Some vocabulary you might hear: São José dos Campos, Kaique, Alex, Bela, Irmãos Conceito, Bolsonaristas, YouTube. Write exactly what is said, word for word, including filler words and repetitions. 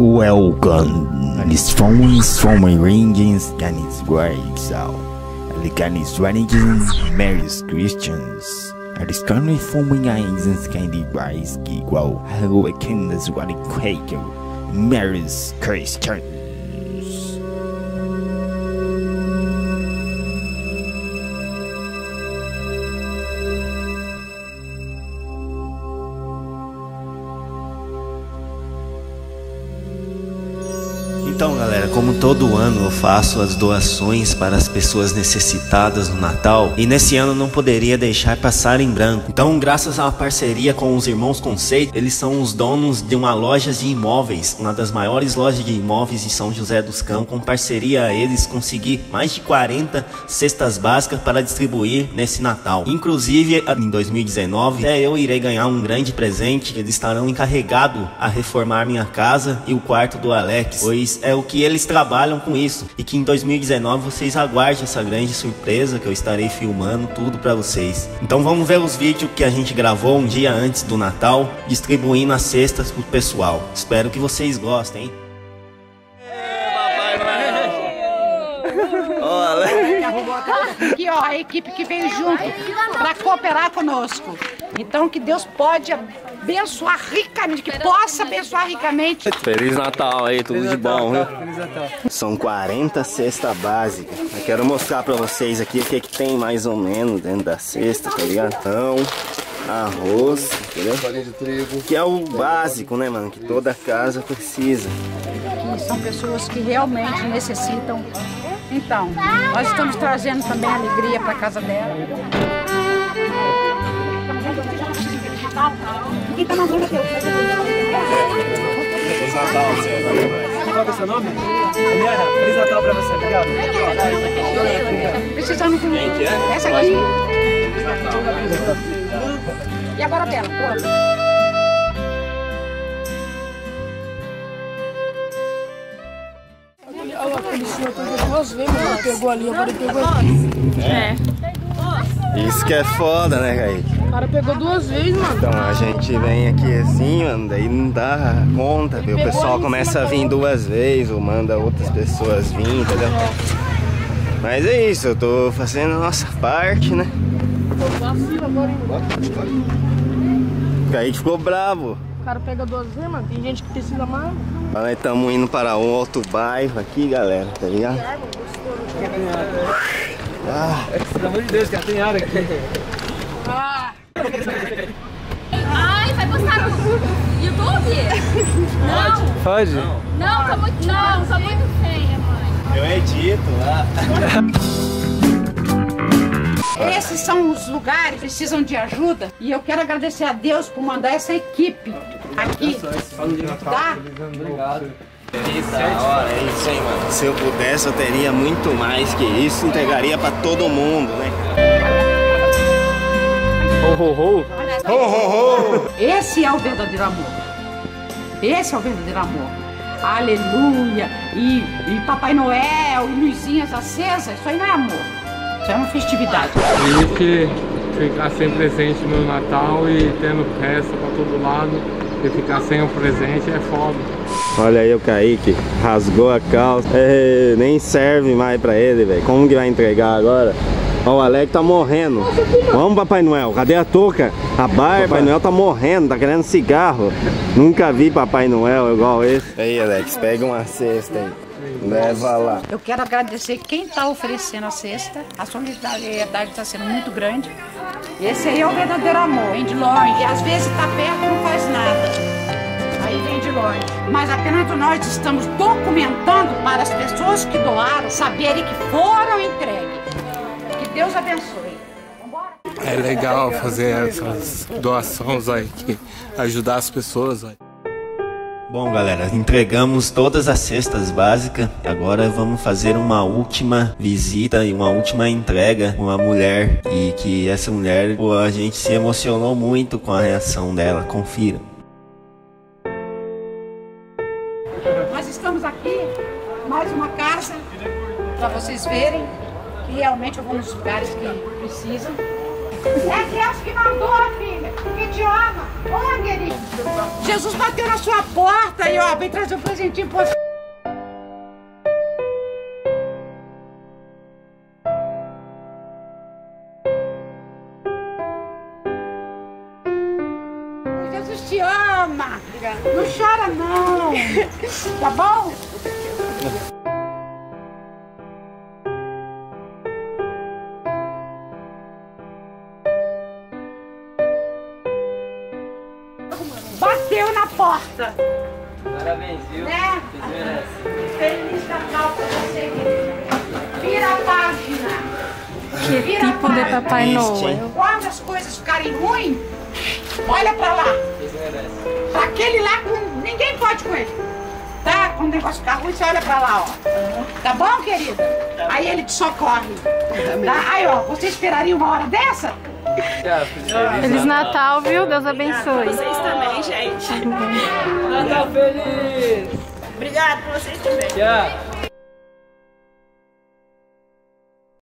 Welcome. And his phone is from my rangings and his words out. And his rangings, Mary's Christians. And his country from my eyes and scandy rice gig. Wow, hello, I can this one Kaique. Mary's Christians. Então galera, como todo ano eu faço as doações para as pessoas necessitadas no Natal, e nesse ano não poderia deixar passar em branco. Então, graças a uma parceria com os Irmãos Conceito, eles são os donos de uma loja de imóveis, uma das maiores lojas de imóveis de São José dos Campos. Com parceria a eles, consegui mais de quarenta cestas básicas para distribuir nesse Natal. Inclusive, em dois mil e dezenove, até eu irei ganhar um grande presente. Eles estarão encarregados a reformar minha casa e o quarto do Alex, pois é É o que eles trabalham com isso. E que em dois mil e dezenove vocês aguardem essa grande surpresa que eu estarei filmando tudo pra vocês. Então vamos ver os vídeos que a gente gravou um dia antes do Natal, distribuindo as cestas pro pessoal. Espero que vocês gostem. Aqui ó, a equipe que veio junto pra cooperar conosco. Então que Deus pode abençoar ricamente, que possa abençoar ricamente. Feliz Natal aí, tudo Feliz de Natal, bom, Natal. Feliz Natal. São quarenta cestas básicas. Eu quero mostrar pra vocês aqui o que, que tem mais ou menos dentro da cesta, tá ligado? Então, arroz, entendeu? Farinha de trigo. Que é o básico, né, mano? Que toda casa precisa. Aqui são pessoas que realmente necessitam. Então, nós estamos trazendo também alegria pra casa dela. Feliz Natal, você. Qual é o seu nome? Daniela, Feliz Natal pra você, obrigado. Precisamos de mim. Essa aqui. Feliz Natal. E agora a Bela, pronto. Olha lá, aquele senhor pegou duas vezes, ele pegou ali, agora ele pegou aqui. É. Isso que é foda, né, Kaique? O cara pegou duas vezes, mano. Então a gente vem aqui assim, mano, daí não dá conta, viu? O pessoal começa a vir duas vezes ou manda outras pessoas vir, entendeu? Mas é isso, eu tô fazendo a nossa parte, né? O Kaique ficou bravo. O cara pega duas vezes, mano, tem gente que precisa mais. Nós estamos indo para um outro bairro aqui, galera, tá ligado? Ah, pelo amor de Deus, cara, tem área aqui. Ah. Ai, vai postar no YouTube? Não. Pode? Não, não, tô muito, não, tô muito feia, mãe. Eu edito lá. Esses são os lugares que precisam de ajuda. E eu quero agradecer a Deus por mandar essa equipe aqui. Tá? Obrigado. Hora, é isso aí, mano. Se eu pudesse, eu teria muito mais que isso. Entregaria pra todo mundo, né? Ho, ho, ho. Ho, ho, ho. Esse é o verdadeiro amor. Esse é o verdadeiro amor. Aleluia. E, e Papai Noel, e luzinhas acesas, isso aí não é amor. Isso é uma festividade. Tem que ficar sem presente no Natal e tendo festa pra todo lado e ficar sem o presente é foda. Olha aí o Kaique, rasgou a calça. É, nem serve mais pra ele, velho. Como que vai entregar agora? O Alex tá morrendo. Vamos, Papai Noel, cadê a touca? A barba, Papai Noel tá morrendo, tá querendo cigarro. Nunca vi Papai Noel igual esse. Aí, Alex, pega uma cesta aí. Leva lá. Eu quero agradecer quem tá oferecendo a cesta. A solidariedade tá sendo muito grande. Esse aí é o verdadeiro amor. Vem de longe. E às vezes tá perto e não faz nada. Aí vem de longe. Mas apenas nós estamos documentando para as pessoas que doaram saberem que foram entregues. Deus abençoe. É legal fazer essas doações aí, ajudar as pessoas aí. Bom galera, entregamos todas as cestas básicas. Agora vamos fazer uma última visita e uma última entrega com a mulher. E que essa mulher, pô, a gente se emocionou muito com a reação dela, confira. Nós estamos aqui, mais uma casa, para vocês verem. E realmente alguns lugares que precisam. É que acho que mandou, filha. Idioma! Ô, querido! Jesus bateu na sua porta e, ó, vem trazer um presentinho pra você. Jesus te ama! Obrigada. Não chora, não! Tá bom? Bateu na porta. Parabéns, viu? Né? Feliz Natal pra você. Vira a página. Vira a página. De Papai Noel. Quando as coisas ficarem ruins, olha pra lá. Pra aquele lá, ninguém pode com ele. Tá? Quando o negócio ficar ruim, você olha pra lá, ó. Tá bom, querida? Aí ele te socorre. Tá? Aí, ó, você esperaria uma hora dessa? Feliz Natal, viu? Deus abençoe. Vocês também, gente. Natal feliz. Obrigado por vocês também. Tchau.